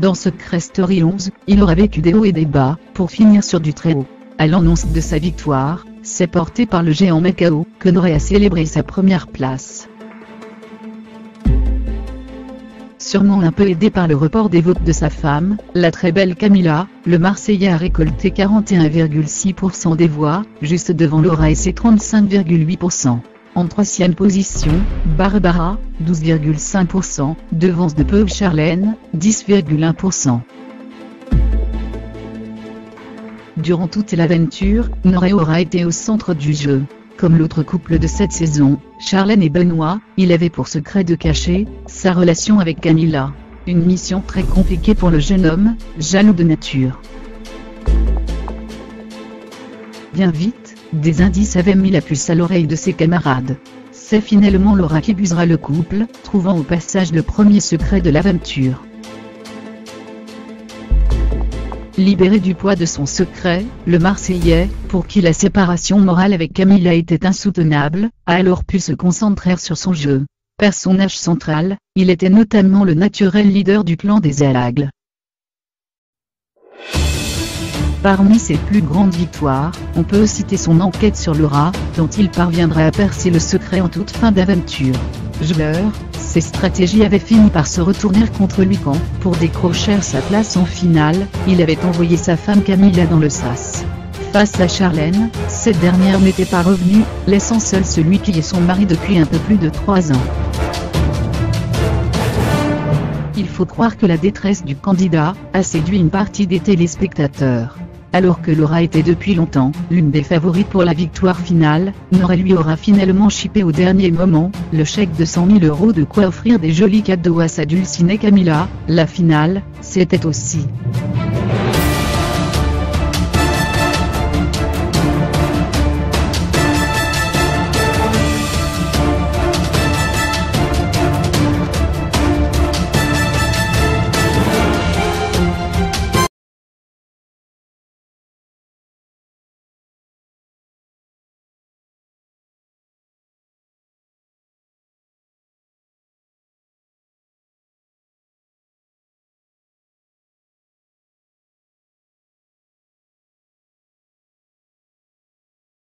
Dans Secret Story 11, il aura vécu des hauts et des bas, pour finir sur du très haut. À l'annonce de sa victoire, c'est porté par le géant Makao, que Noré a célébré sa première place. Sûrement un peu aidé par le report des votes de sa femme, la très belle Camilla, le Marseillais a récolté 41,6% des voix, juste devant Laura et ses 35,8%. En troisième position, Barbara, 12,5%, devance de peu Charlène, 10,1%. Durant toute l'aventure, Noré aura été au centre du jeu. Comme l'autre couple de cette saison, Charlène et Benoît, il avait pour secret de cacher sa relation avec Camilla. Une mission très compliquée pour le jeune homme, jaloux de nature. Bien vite, des indices avaient mis la puce à l'oreille de ses camarades. C'est finalement Laura qui busera le couple, trouvant au passage le premier secret de l'aventure. Libéré du poids de son secret, le Marseillais, pour qui la séparation morale avec Camilla était insoutenable, a alors pu se concentrer sur son jeu. Personnage central, il était notamment le naturel leader du clan des Alagles. Parmi ses plus grandes victoires, on peut citer son enquête sur Laura, dont il parviendra à percer le secret en toute fin d'aventure. Joueur, ses stratégies avaient fini par se retourner contre lui quand, pour décrocher sa place en finale, il avait envoyé sa femme Camilla dans le sas. Face à Charlène, cette dernière n'était pas revenue, laissant seul celui qui est son mari depuis un peu plus de 3 ans. Il faut croire que la détresse du candidat a séduit une partie des téléspectateurs. Alors que Laura était depuis longtemps l'une des favorites pour la victoire finale, Noré lui aura finalement chippé au dernier moment le chèque de 100 000 € de quoi offrir des jolis cadeaux à sa dulcinée Camilla. La finale, c'était aussi